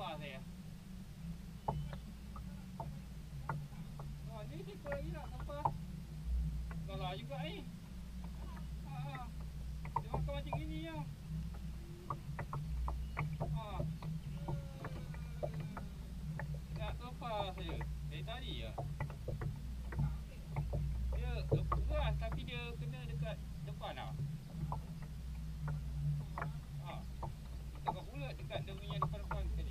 far there. Oh, ni tipe ni nak nampak. Galak juga ni. Ah, dia makan macam gini ya. Ah, tak lepas saya. Dari tadi ya. Dia lepas tapi dia kena dekat depan lah. Dekat dia punya depan-depan sekali.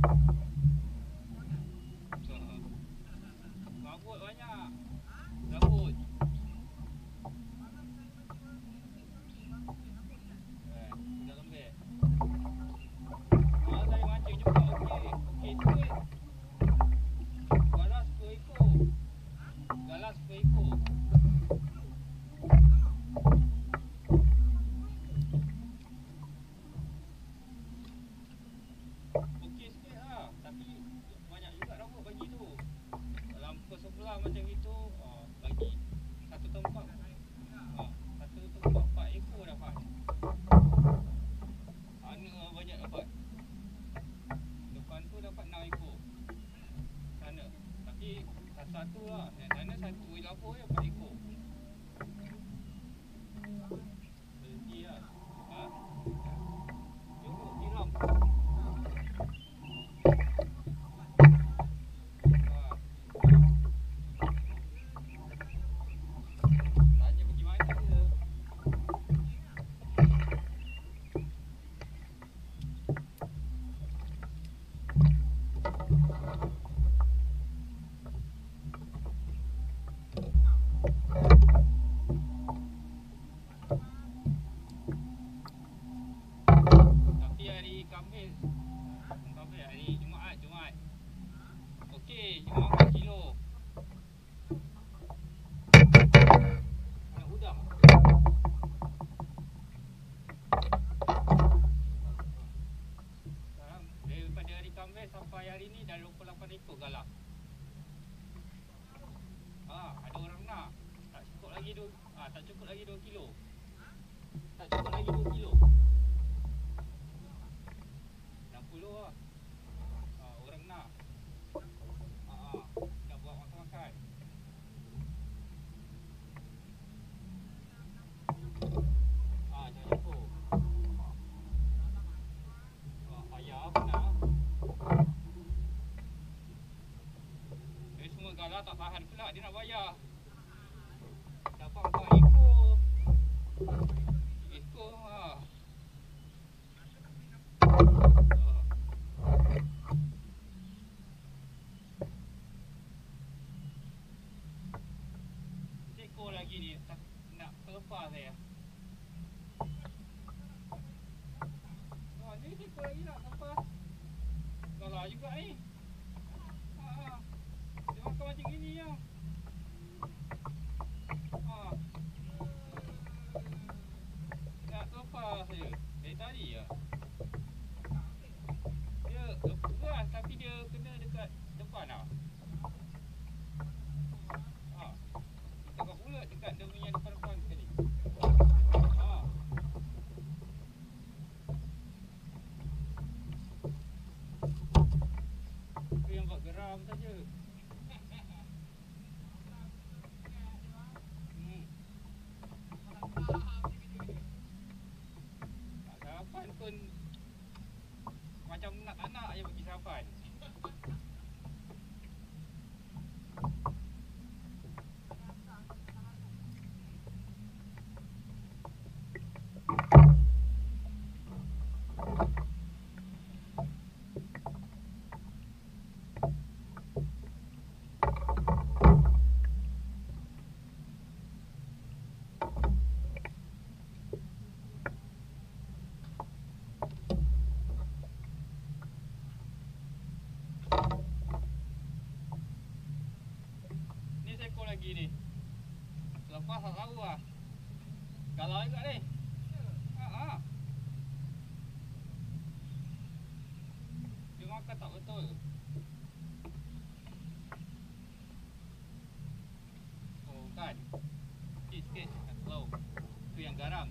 Thank you. mereka galak. Ada orang nak. Tak cukup lagi 2 kilo. Tak cukup lagi 2 kilo. 60 lah. Orang nak. Nak buat makan-makan. Tak tahan pula dia nak bayar. Dapat apa ekor? Ekor ah. Ekor lagi ni tak nak terlepas saya. Oh ni ekor lagi nak terlepas. Galah juga ni. Kau macam gini ya. Nak lepas je. Dari tadi ya. Dia lepas tapi dia kena dekat depan lah. Kita kau pula dekat dia punya depan-depan sekali. Dia yang buat geram saja. Macam nak anak je bagi sarapan. Lagi ni. Selepas tak tahu lah. Galau juga ni. Dia makan tak betul. Oh bukan. Sikit-sikit tak tahu. Itu yang garam.